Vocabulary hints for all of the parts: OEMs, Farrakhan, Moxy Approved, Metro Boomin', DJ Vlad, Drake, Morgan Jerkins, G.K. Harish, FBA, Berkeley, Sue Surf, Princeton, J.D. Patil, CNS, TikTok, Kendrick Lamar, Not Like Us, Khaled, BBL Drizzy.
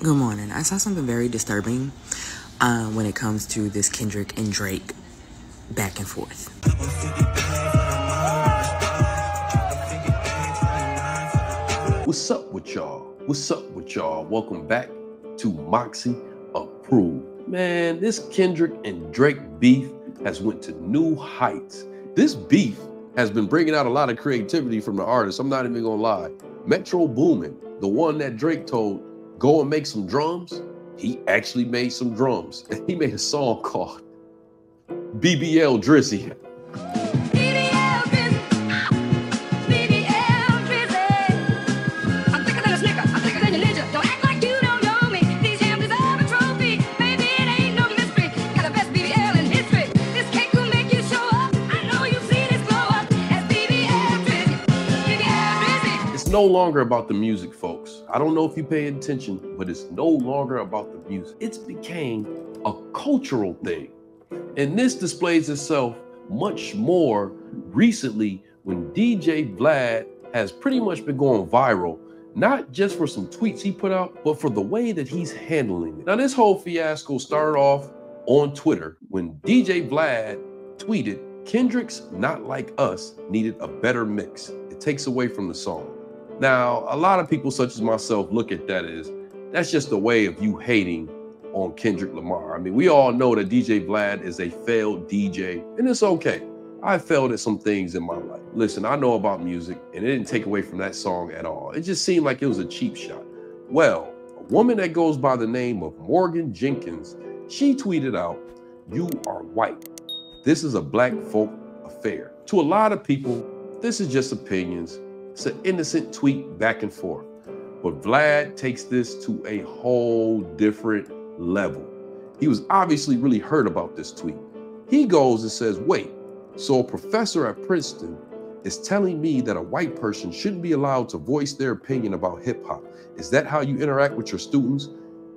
Good morning. I saw something very disturbing when it comes to this Kendrick and Drake back and forth. What's up with y'all? What's up with y'all? Welcome back to Moxy Approved. Man, this Kendrick and Drake beef has went to new heights. This beef has been bringing out a lot of creativity from the artists. I'm not even gonna lie. Metro Boomin', the one that Drake told, go and make some drums, he actually made some drums. He made a song called BBL Drizzy. BBL Drizzy. BBL Drizzy. I'm thicker than a snicker. I'm thicker than a ninja. Don't act like you don't know me. These hams deserve a trophy. Maybe it ain't no mystery. Got the best BBL in history. This cake will make you show up. I know you've seen this glow up as BBL Drizzy. BBL Drizzy. It's no longer about the music, folks. I don't know if you pay attention, but it's no longer about the music. It's became a cultural thing. And this displays itself much more recently when DJ Vlad has pretty much been going viral, not just for some tweets he put out, but for the way that he's handling it. Now, this whole fiasco started off on Twitter when DJ Vlad tweeted, Kendrick's Not Like Us needed a better mix. It takes away from the song. Now, a lot of people such as myself look at that as, that's just a way of you hating on Kendrick Lamar. I mean, we all know that DJ Vlad is a failed DJ, and it's okay. I failed at some things in my life. Listen, I know about music, and it didn't take away from that song at all. It just seemed like it was a cheap shot. Well, a woman that goes by the name of Morgan Jerkins, she tweeted out, you are white. This is a black folk affair. To a lot of people, this is just opinions. It's an innocent tweet back and forth, but Vlad takes this to a whole different level. He was obviously really hurt about this tweet. He goes and says, wait, so a professor at Princeton is telling me that a white person shouldn't be allowed to voice their opinion about hip hop. Is that how you interact with your students?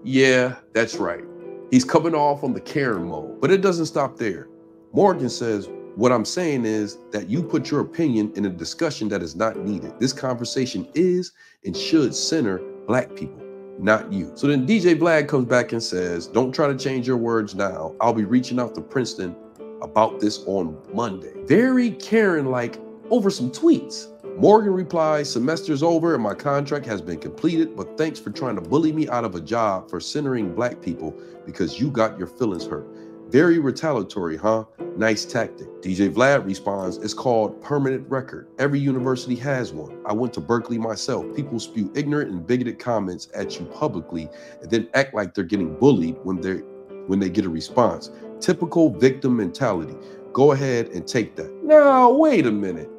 Yeah, that's right. He's coming off on the Karen mode, but it doesn't stop there. Morgan says, what I'm saying is that you put your opinion in a discussion that is not needed. This conversation is and should center black people, not you. So then DJ Vlad comes back and says, don't try to change your words now. I'll be reaching out to Princeton about this on Monday. Very Karen-like over some tweets. Morgan replies, semester's over and my contract has been completed, but thanks for trying to bully me out of a job for centering black people because you got your feelings hurt. Very retaliatory, huh? Nice tactic. DJ Vlad responds, it's called permanent record. Every university has one. I went to Berkeley myself. People spew ignorant and bigoted comments at you publicly and then act like they're getting bullied when they get a response. Typical victim mentality. Go ahead and take that. Now, wait a minute.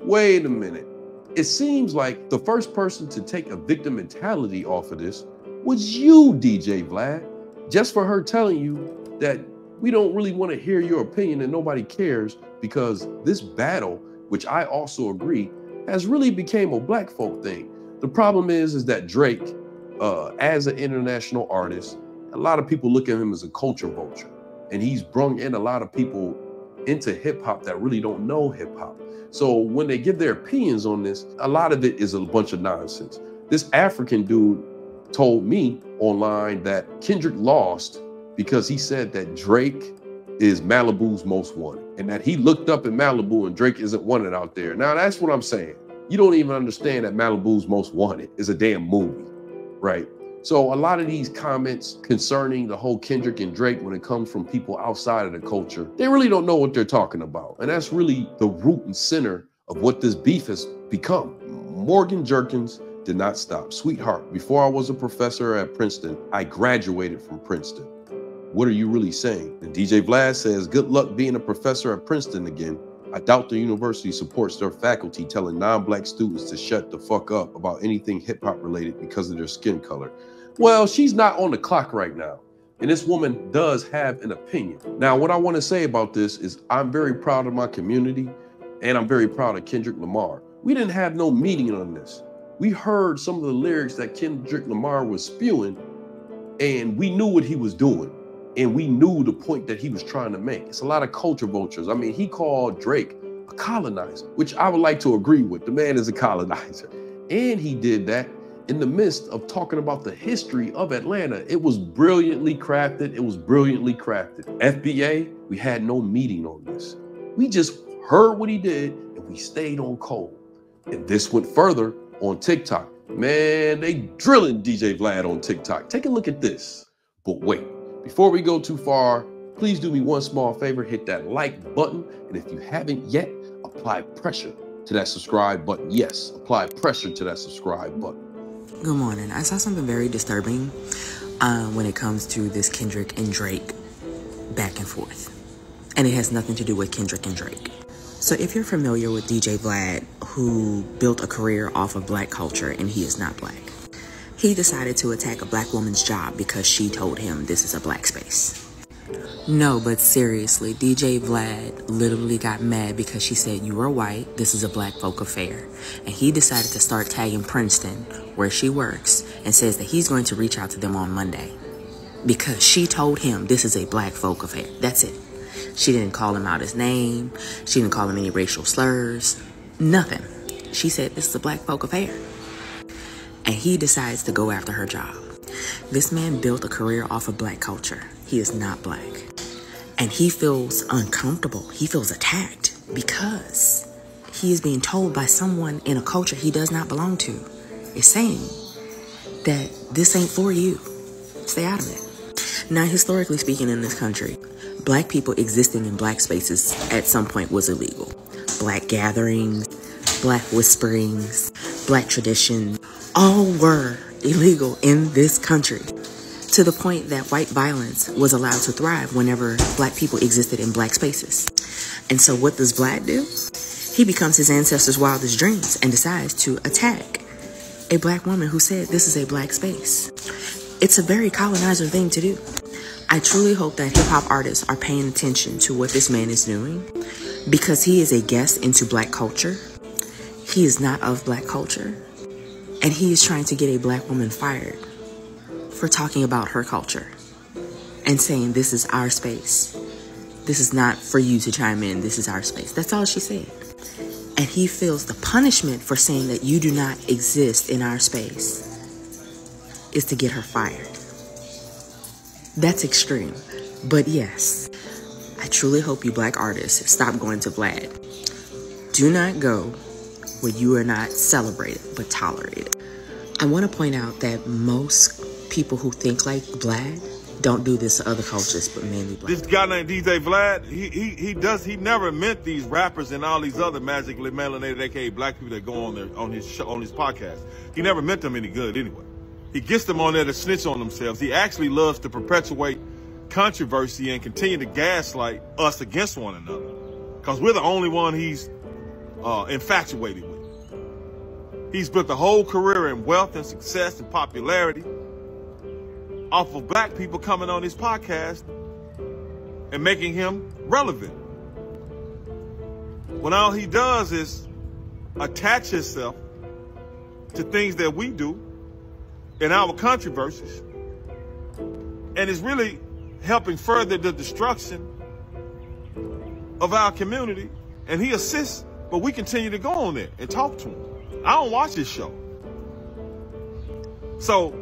Wait a minute. It seems like the first person to take a victim mentality off of this was you, DJ Vlad, just for her telling you that we don't really want to hear your opinion and nobody cares because this battle, which I also agree, has really became a black folk thing. The problem is that Drake, as an international artist, a lot of people look at him as a culture vulture, and he's brung in a lot of people into hip hop that really don't know hip hop. So when they give their opinions on this, a lot of it is a bunch of nonsense. This African dude told me online that Kendrick lost because he said that Drake is Malibu's most wanted and that he looked up in Malibu and Drake isn't wanted out there. Now, that's what I'm saying. You don't even understand that Malibu's Most Wanted is a damn movie, right? So a lot of these comments concerning the whole Kendrick and Drake, when it comes from people outside of the culture, they really don't know what they're talking about. And that's really the root and center of what this beef has become. Morgan Jerkins did not stop. Sweetheart, before I was a professor at Princeton, I graduated from Princeton. What are you really saying? And DJ Vlad says, good luck being a professor at Princeton again. I doubt the university supports their faculty telling non-black students to shut the fuck up about anything hip hop related because of their skin color. Well, she's not on the clock right now. And this woman does have an opinion. Now, what I want to say about this is I'm very proud of my community and I'm very proud of Kendrick Lamar. We didn't have no meeting on this. We heard some of the lyrics that Kendrick Lamar was spewing and we knew what he was doing. And we knew the point that he was trying to make. It's a lot of culture vultures. I mean, he called Drake a colonizer, which I would like to agree with. The man is a colonizer. And he did that in the midst of talking about the history of Atlanta. It was brilliantly crafted. FBA, we had no meeting on this. We just heard what he did and we stayed on cold. And this went further on TikTok. Man, they drilling DJ Vlad on TikTok. Take a look at this. But wait, before we go too far, please do me one small favor, hit that like button. And if you haven't yet, apply pressure to that subscribe button. Yes, apply pressure to that subscribe button. Good morning. I saw something very disturbing when it comes to this Kendrick and Drake back and forth. And it has nothing to do with Kendrick and Drake. So if you're familiar with DJ Vlad, who built a career off of black culture and he is not black, he decided to attack a black woman's job because she told him this is a black space. No, but seriously, DJ Vlad literally got mad because she said, you are white, this is a black folk affair. And he decided to start tagging Princeton, where she works, and says that he's going to reach out to them on Monday because she told him this is a black folk affair. That's it. She didn't call him out his name. She didn't call him any racial slurs, nothing. She said, this is a black folk affair. And he decides to go after her job. This man built a career off of black culture. He is not black. And he feels uncomfortable. He feels attacked because he is being told by someone in a culture he does not belong to. It's saying that this ain't for you. Stay out of it. Now, historically speaking, in this country, black people existing in black spaces at some point was illegal. Black gatherings, black whisperings, black traditions, all were illegal in this country, to the point that white violence was allowed to thrive whenever black people existed in black spaces. And so what does Vlad do? He becomes his ancestors' wildest dreams and decides to attack a black woman who said this is a black space. It's a very colonizer thing to do. I truly hope that hip-hop artists are paying attention to what this man is doing, because he is a guest into black culture. He is not of black culture. And he is trying to get a black woman fired for talking about her culture and saying, this is our space. This is not for you to chime in. This is our space. That's all she said. And he feels the punishment for saying that you do not exist in our space is to get her fired. That's extreme, but yes, I truly hope you black artists stop going to Vlad. Do not go where you are not celebrated, but tolerated. I want to point out that most people who think like Vlad don't do this to other cultures, but mainly black. This guy named DJ Vlad, he never meant these rappers and all these other magically melanated, aka black people that go on their on his podcast. He never meant them any good anyway. He gets them on there to snitch on themselves. He actually loves to perpetuate controversy and continue to gaslight us against one another, because we're the only one he's infatuated with. He's built a whole career in wealth and success and popularity off of black people coming on his podcast and making him relevant, when all he does is attach himself to things that we do in our controversies, and is really helping further the destruction of our community. And he assists, but we continue to go on there and talk to him. I don't watch his show. So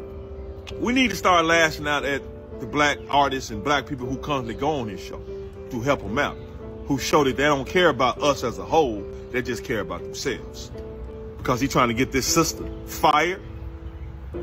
we need to start lashing out at the black artists and black people who constantly go on his show to help him out, who show that they don't care about us as a whole, they just care about themselves. Because he's trying to get this sister fired,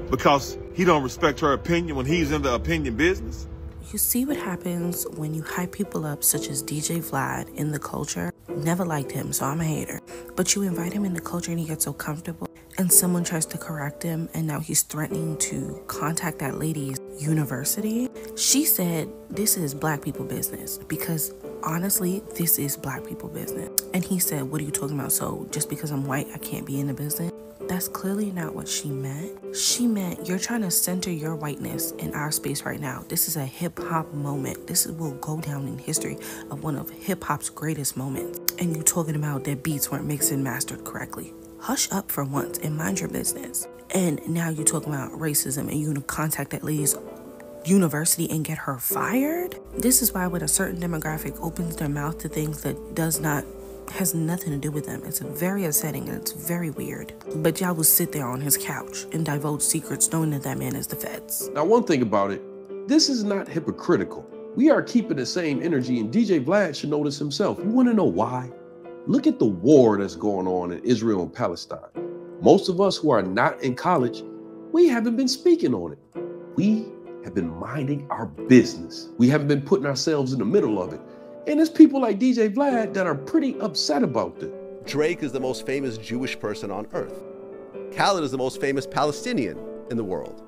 because he don't respect her opinion when he's in the opinion business. You see what happens when you hype people up such as DJ Vlad in the culture. Never liked him, so I'm a hater. But you invite him in the culture and he gets so comfortable, and someone tries to correct him, and now he's threatening to contact that lady's university. She said, this is black people business, because honestly, this is black people business. And he said, what are you talking about? So just because I'm white, I can't be in the business? That's clearly not what she meant. She meant, you're trying to center your whiteness in our space right now. This is a hip hop moment. This will go down in history of one of hip hop's greatest moments. And you talking about that beats weren't mixed and mastered correctly. Hush up for once and mind your business. And now you're talking about racism and you're gonna contact that lady's university and get her fired? This is why when a certain demographic opens their mouth to things that does not has nothing to do with them. It's very upsetting and it's very weird. But y'all will sit there on his couch and divulge secrets knowing that that man is the feds. Now, one thing about it, this is not hypocritical. We are keeping the same energy, and DJ Vlad should know this himself. You want to know why? Look at the war that's going on in Israel and Palestine. Most of us who are not in college, we haven't been speaking on it. We have been minding our business. We haven't been putting ourselves in the middle of it. And it's people like DJ Vlad that are pretty upset about this. Drake is the most famous Jewish person on earth. Khaled is the most famous Palestinian in the world.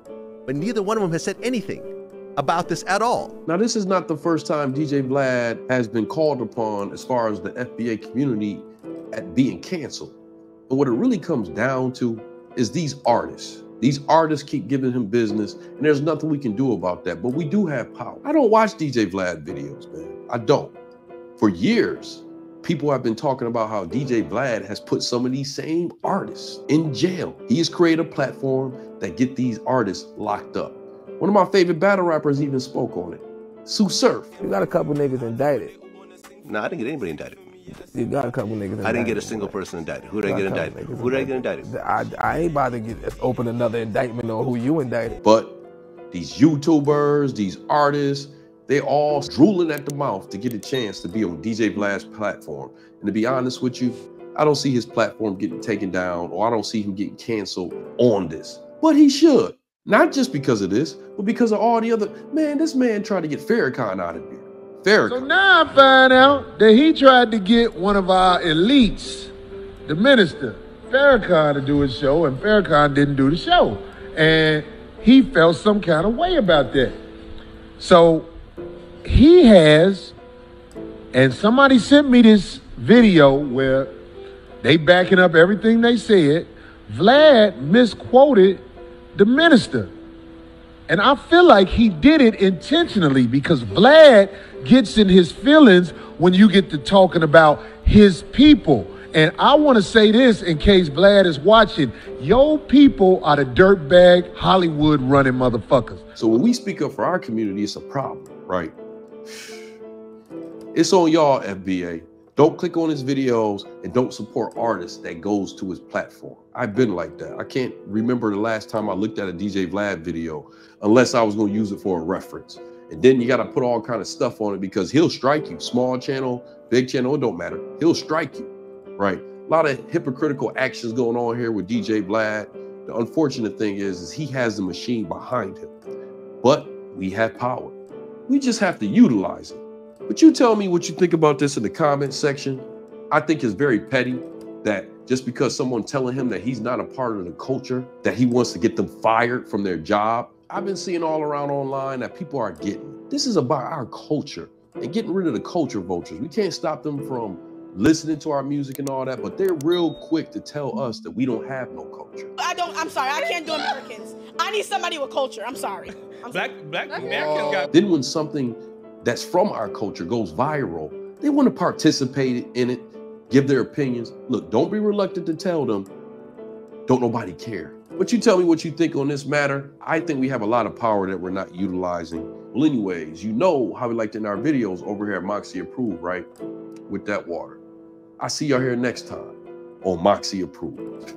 But neither one of them has said anything about this at all. Now, this is not the first time DJ Vlad has been called upon as far as the FBA community at being canceled. And what it really comes down to is these artists. These artists keep giving him business, and there's nothing we can do about that, but we do have power. I don't watch DJ Vlad videos, man. I don't. For years, people have been talking about how DJ Vlad has put some of these same artists in jail. He has created a platform that get these artists locked up. One of my favorite battle rappers even spoke on it, Sue Surf. You got a couple niggas indicted. No, I didn't get anybody indicted. You got a couple niggas indicted. I didn't get a single person indicted. Who did I get indicted? Who did I get indicted? I ain't about to open another indictment on who you indicted. But these YouTubers, these artists, they all drooling at the mouth to get a chance to be on DJ Vlad's platform. And to be honest with you, I don't see his platform getting taken down, or I don't see him getting canceled on this. But he should. Not just because of this, but because of all the other... Man, this man tried to get Farrakhan out of here. Farrakhan. So now I find out that he tried to get one of our elites, the minister, Farrakhan, to do his show, and Farrakhan didn't do the show. And he felt some kind of way about that. So... he has, and somebody sent me this video where they backing up everything they said. Vlad misquoted the minister. And I feel like he did it intentionally, because Vlad gets in his feelings when you get to talking about his people. And I want to say this in case Vlad is watching. Yo, people are the dirtbag Hollywood running motherfuckers. So when we speak up for our community, it's a problem, right? It's on y'all, FBA. Don't click on his videos and don't support artists that goes to his platform. I've been like that. I can't remember the last time I looked at a DJ Vlad video unless I was going to use it for a reference. And then you got to put all kind of stuff on it because he'll strike you. Small channel, big channel, it don't matter. He'll strike you, right? A lot of hypocritical actions going on here with DJ Vlad. The unfortunate thing is he has the machine behind him. But we have power. We just have to utilize it. But you tell me what you think about this in the comments section. I think it's very petty that just because someone telling him that he's not a part of the culture, that he wants to get them fired from their job. I've been seeing all around online that people are getting. This is about our culture and getting rid of the culture vultures. We can't stop them from listening to our music and all that, but they're real quick to tell us that we don't have no culture. I'm sorry, I can't do Americans. I need somebody with culture, I'm sorry. Black Americans got... Then when something that's from our culture goes viral, they want to participate in it, give their opinions. Look, don't be reluctant to tell them, don't nobody care. But you tell me what you think on this matter. I think we have a lot of power that we're not utilizing. Well, anyways, you know how we like to end our videos over here at Moxy Approved, right? With that water. I see y'all here next time on Moxy Approved.